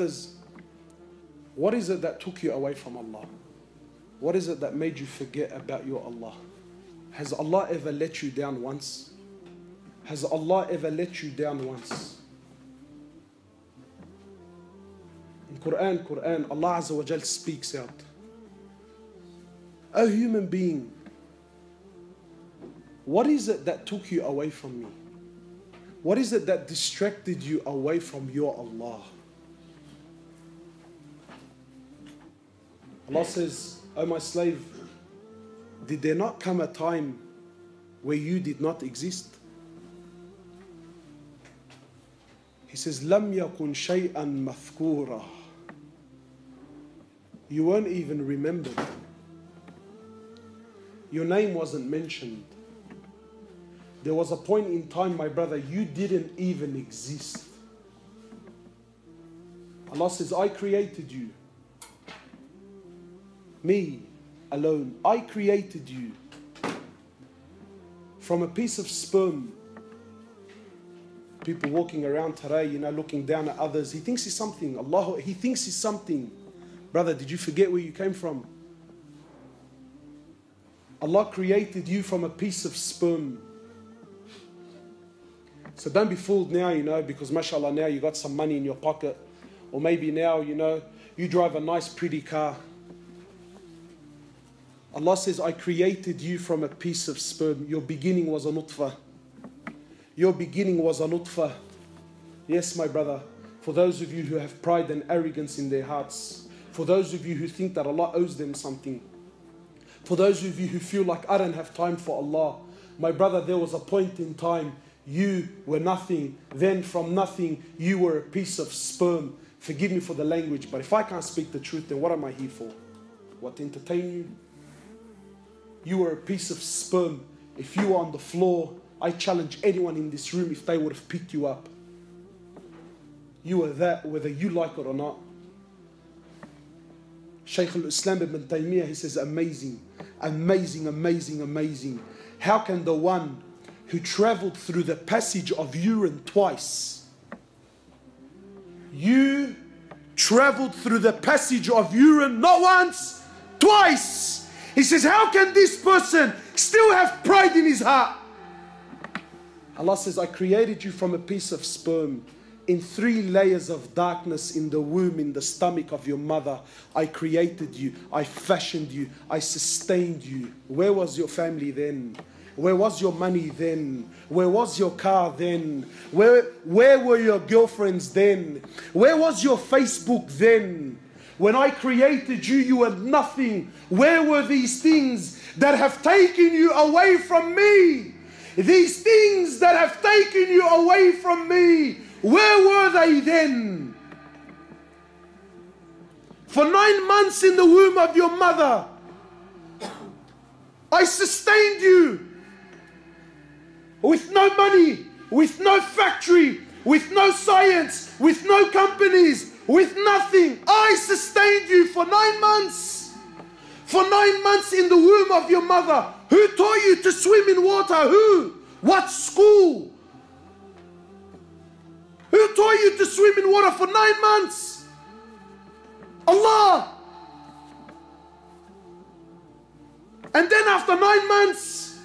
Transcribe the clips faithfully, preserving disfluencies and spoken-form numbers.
brothers, what is it that took you away from Allah? What is it that made you forget about your Allah? Has Allah ever let you down once? Has Allah ever let you down once? In Quran, Quran, Allah Azza wa Jalla speaks out. O human being, what is it that took you away from me? What is it that distracted you away from your Allah? Allah says, O my slave, did there not come a time where you did not exist? He says, Lam yakun shay'an mathkura. You weren't even remembered. Your name wasn't mentioned. There was a point in time, my brother, you didn't even exist. Allah says, I created you. Me alone. I created you from a piece of sperm. People walking around today, you know, looking down at others. He thinks he's something. Allah, he thinks he's something. Brother, did you forget where you came from? Allah created you from a piece of sperm. So don't be fooled now, you know, because mashallah, now you got some money in your pocket. Or maybe now, you know, you drive a nice, pretty car. Allah says, I created you from a piece of sperm. Your beginning was a nutfa. Your beginning was a nutfa. Yes, my brother, for those of you who have pride and arrogance in their hearts, for those of you who think that Allah owes them something, for those of you who feel like I don't have time for Allah, my brother, there was a point in time you were nothing. Then from nothing, you were a piece of sperm. Forgive me for the language, but if I can't speak the truth, then what am I here for? What, to entertain you? You were a piece of sperm. If you were on the floor, I challenge anyone in this room if they would have picked you up. You were that, whether you like it or not. Sheikh Al-Islam Ibn Taymiyyah, he says, amazing, amazing, amazing, amazing. How can the one who traveled through the passage of urine twice? You traveled through the passage of urine not once, twice. He says, how can this person still have pride in his heart? Allah says, I created you from a piece of sperm. In three layers of darkness in the womb, in the stomach of your mother, I created you, I fashioned you, I sustained you. Where was your family then? Where was your money then? Where was your car then? Where, where were your girlfriends then? Where was your Facebook then? When I created you, you were nothing. Where were these things that have taken you away from me? These things that have taken you away from me, where were they then? For nine months in the womb of your mother, I sustained you with no money, with no factory, with no science, with no companies, with nothing. I sustained you for nine months. For nine months in the womb of your mother. Who taught you to swim in water? Who? What school? Who taught you to swim in water for nine months? Allah. And then after nine months,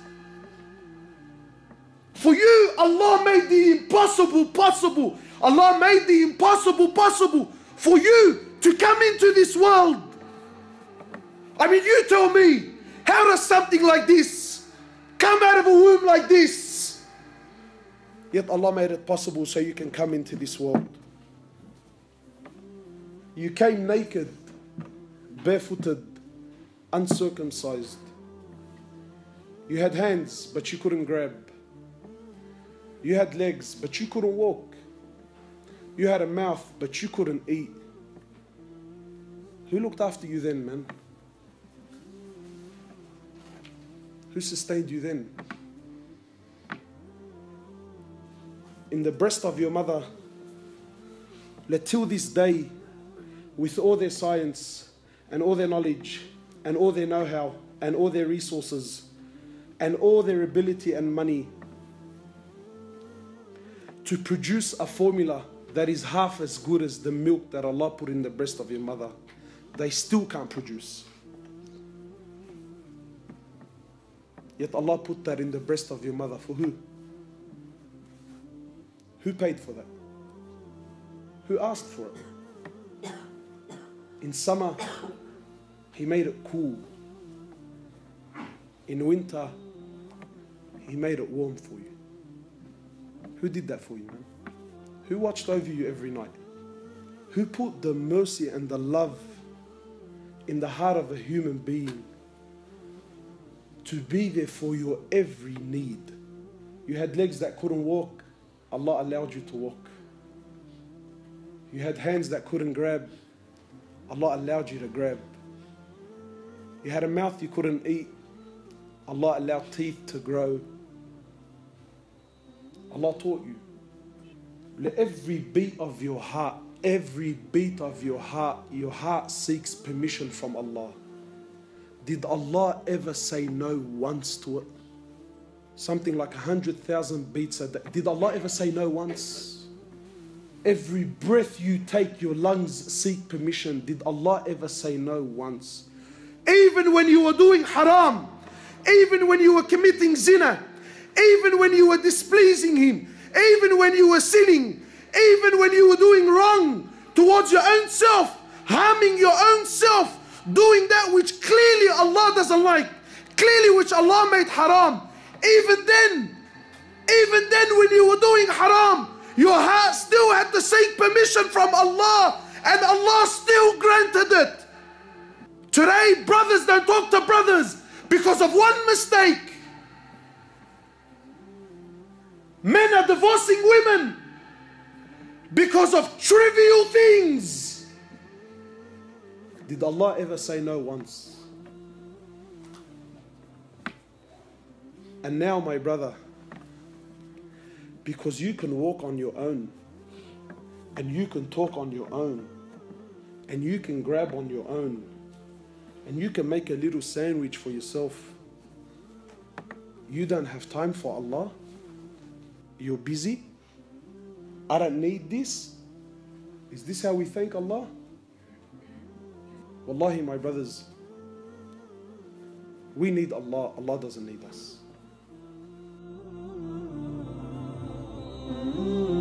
for you, Allah made the impossible possible. Allah made the impossible possible for you to come into this world. I mean, you tell me, how does something like this come out of a womb like this? Yet Allah made it possible so you can come into this world. You came naked, barefooted, uncircumcised. You had hands, but you couldn't grab. You had legs, but you couldn't walk. You had a mouth, but you couldn't eat. Who looked after you then, man? Who sustained you then? In the breast of your mother, let till this day, with all their science and all their knowledge and all their know-how and all their resources and all their ability and money to produce a formula that is half as good as the milk that Allah put in the breast of your mother, they still can't produce. Yet Allah put that in the breast of your mother for who? Who paid for that? Who asked for it? In summer, He made it cool. In winter, He made it warm for you. Who did that for you, man? Who watched over you every night? Who put the mercy and the love in the heart of a human being to be there for your every need? You had legs that couldn't walk, Allah allowed you to walk. You had hands that couldn't grab, Allah allowed you to grab. You had a mouth you couldn't eat, Allah allowed teeth to grow. Allah taught you. Let every beat of your heart, every beat of your heart, your heart seeks permission from Allah. Did Allah ever say no once to it? Something like one hundred thousand beats a day. Did Allah ever say no once? Every breath you take, your lungs seek permission. Did Allah ever say no once? Even when you were doing haram, even when you were committing zina, even when you were displeasing Him, even when you were sinning, even when you were doing wrong towards your own self, harming your own self, doing that which clearly Allah doesn't like, clearly which Allah made haram. Even then, even then when you were doing haram, your heart still had to seek permission from Allah, and Allah still granted it. Today, brothers don't talk to brothers because of one mistake. Men are divorcing women because of trivial things. Did Allah ever say no once? And now, my brother, because you can walk on your own, and you can talk on your own, and you can grab on your own, and you can make a little sandwich for yourself, you don't have time for Allah. You're busy. I don't need this. Is this how we thank Allah? Wallahi, my brothers, we need Allah. Allah doesn't need us.